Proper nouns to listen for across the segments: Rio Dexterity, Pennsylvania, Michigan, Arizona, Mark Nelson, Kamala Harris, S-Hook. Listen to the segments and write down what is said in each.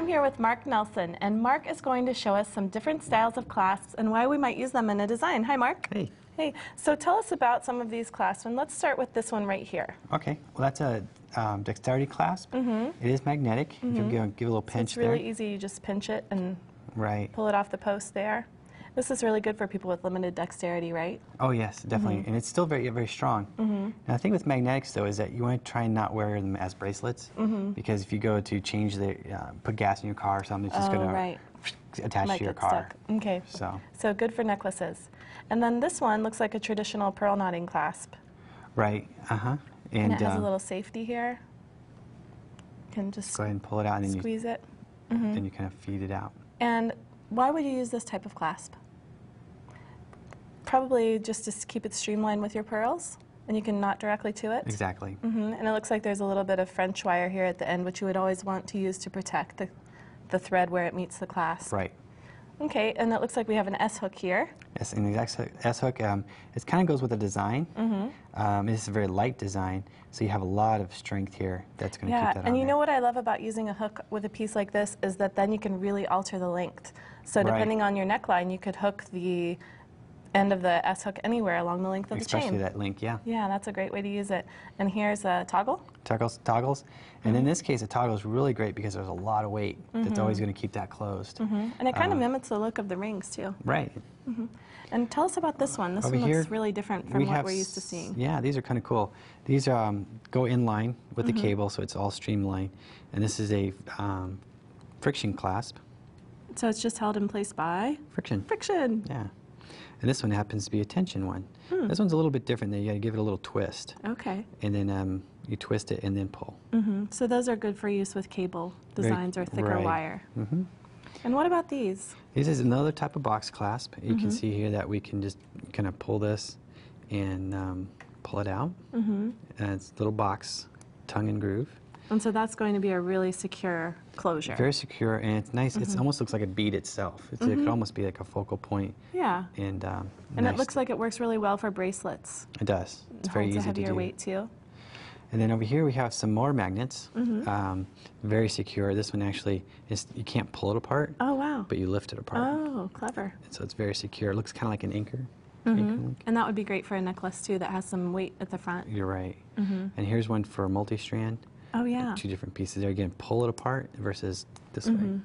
I'm here with Mark Nelson, and Mark is going to show us some different styles of clasps and why we might use them in a design. Hi, Mark. Hey. Hey. So tell us about some of these clasps, and let's start with this one right here. Okay. Well, that's a dexterity clasp. Mm-hmm. It is magnetic. Mm-hmm. You can give a little pinch there. So it's really easy. You just pinch it and pull it off the post there. This is really good for people with limited dexterity, right? Oh, yes, definitely. Mm-hmm. And it's still very, very strong. Mm-hmm. And the thing with magnetics, though, is that you want to try and not wear them as bracelets, mm-hmm. because if you go to change the, put gas in your car or something, it's just going to attach to your car. Stuck. Okay. So good for necklaces. And then this one looks like a traditional pearl knotting clasp. Right. Uh-huh. And it has a little safety here. You can just go ahead and pull it out and squeeze it. Mm-hmm. Then you kind of feed it out. And why would you use this type of clasp? Probably just to keep it streamlined with your pearls, and you can knot directly to it. Exactly. Mm-hmm. And it looks like there's a little bit of French wire here at the end, which you would always want to use to protect the thread where it meets the clasp. Right. Okay, and it looks like we have an S-hook here. Yes, and the S-hook, it kind of goes with the design. Mm-hmm. It's a very light design, so you have a lot of strength here that's going to keep that on there. Yeah, and you know what I love about using a hook with a piece like this is that then you can really alter the length. So depending on your neckline, you could hook the end of the S-hook anywhere along the length of the chain. Especially that link, yeah. Yeah, that's a great way to use it. And here's a toggle. Toggles. And in this case, a toggle is really great because there's a lot of weight that's always going to keep that closed. Mm-hmm. And it kind of mimics the look of the rings, too. Right. Mm-hmm. And tell us about this one. This one looks really different from what we're used to seeing. Yeah, these are kind of cool. These go in line with the cable, so it's all streamlined. And this is a friction clasp. So it's just held in place by? Friction. Friction. Yeah. And this one happens to be a tension one. Hmm. This one's a little bit different. You got to give it a little twist. Okay. And then you twist it and then pull. Mm-hmm. So those are good for use with cable designs or thicker wire. Mm-hmm. And what about these? This is another type of box clasp. You can see here that we can just kind of pull this and pull it out. Mm-hmm. And it's a little box, tongue and groove. And so that's going to be a really secure closure. Very secure, and it's nice. It almost looks like a bead itself. It could almost be like a focal point. Yeah. And it looks like it works really well for bracelets. It does. It's very easy to do. Holds a heavier weight too. And then over here we have some more magnets. Very secure. This one actually is, you can't pull it apart. Oh wow. But you lift it apart. Oh, clever. And so it's very secure. It looks kind of like an anchor. And that would be great for a necklace too that has some weight at the front. You're right. And here's one for multi-strand. Oh, yeah. Two different pieces there. Again, pull it apart versus this way.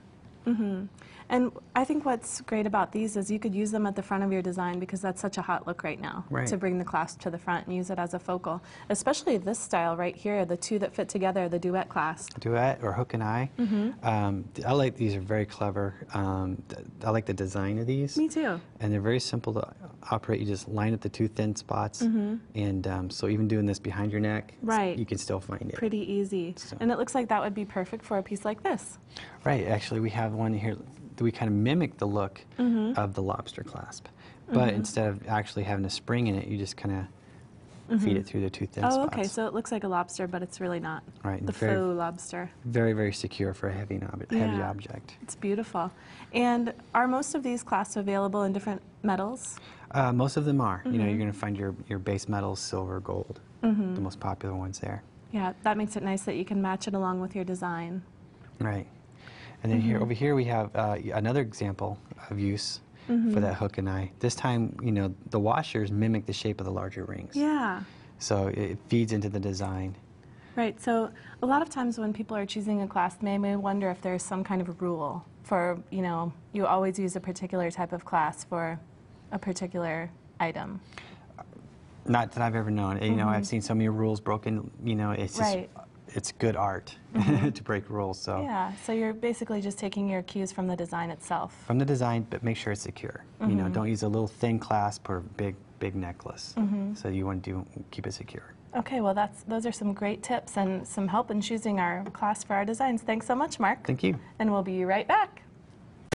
And I think what's great about these is you could use them at the front of your design because that's such a hot look right now, to bring the clasp to the front and use it as a focal. Especially this style right here, the two that fit together, the duet clasp. Duet or hook and eye. I like these, are very clever. I like the design of these. Me too. And they're very simple to operate. You just line up the two thin spots. And so even doing this behind your neck, you can still find it. Pretty easy. So. And it looks like that would be perfect for a piece like this. Right. Actually, we have one here. We kind of mimic the look of the lobster clasp, but instead of actually having a spring in it, you just kind of feed it through the two thin spots. Oh, okay. So it looks like a lobster, but it's really not. Right. The faux lobster. Very, very secure for a heavy, heavy object. It's beautiful. And are most of these clasps available in different metals? Most of them are. You know, you're going to find your base metals, silver, gold, the most popular ones there. Yeah, that makes it nice that you can match it along with your design. Right. And then here, over here, we have another example of use for that hook and eye. This time, you know, the washers mimic the shape of the larger rings. Yeah. So it feeds into the design. Right. So a lot of times when people are choosing a clasp, they may wonder if there's some kind of rule for, you know, you always use a particular type of clasp for a particular item. Not that I've ever known. You know, I've seen so many rules broken. You know, it's just... It's good art to break rules. So so you're basically just taking your cues from the design itself. From the design, but make sure it's secure. You know, don't use a little thin clasp or big necklace. So you want to keep it secure. Okay, well those are some great tips and some help in choosing our clasp for our designs. Thanks so much, Mark. Thank you. And we'll be right back.